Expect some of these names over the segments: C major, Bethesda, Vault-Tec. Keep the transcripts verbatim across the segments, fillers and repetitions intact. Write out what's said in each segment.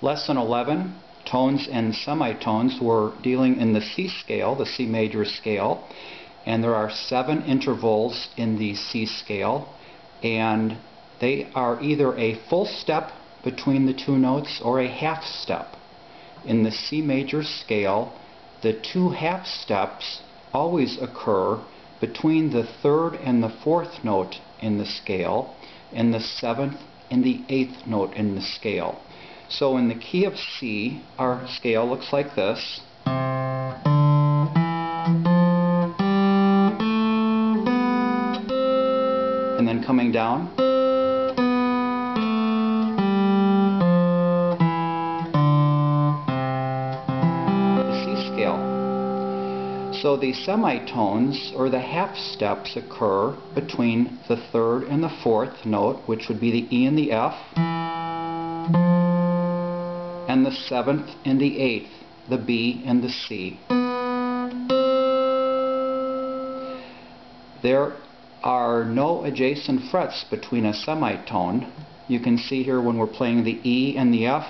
Lesson eleven, tones and semitones. We're dealing in the C scale, the C major scale, and there are seven intervals in the C scale, and they are either a full step between the two notes or a half step. In the C major scale, the two half steps always occur between the third and the fourth note in the scale, and the seventh and the eighth note in the scale. So in the key of C, our scale looks like this. And then coming down. So the semitones, or the half steps, occur between the third and the fourth note, which would be the E and the F, and the seventh and the eighth, the B and the C. There are no adjacent frets between a semitone. You can see here when we're playing the E and the F,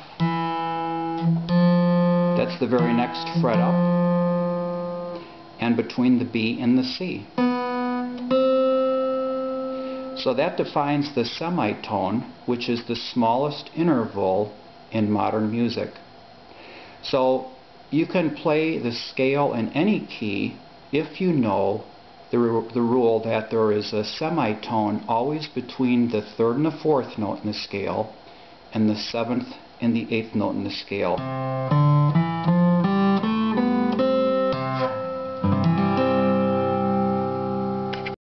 that's the very next fret up, and between the B and the C. So that defines the semitone, which is the smallest interval in modern music. So you can play the scale in any key if you know the, the rule that there is a semitone always between the third and the fourth note in the scale and the seventh and the eighth note in the scale.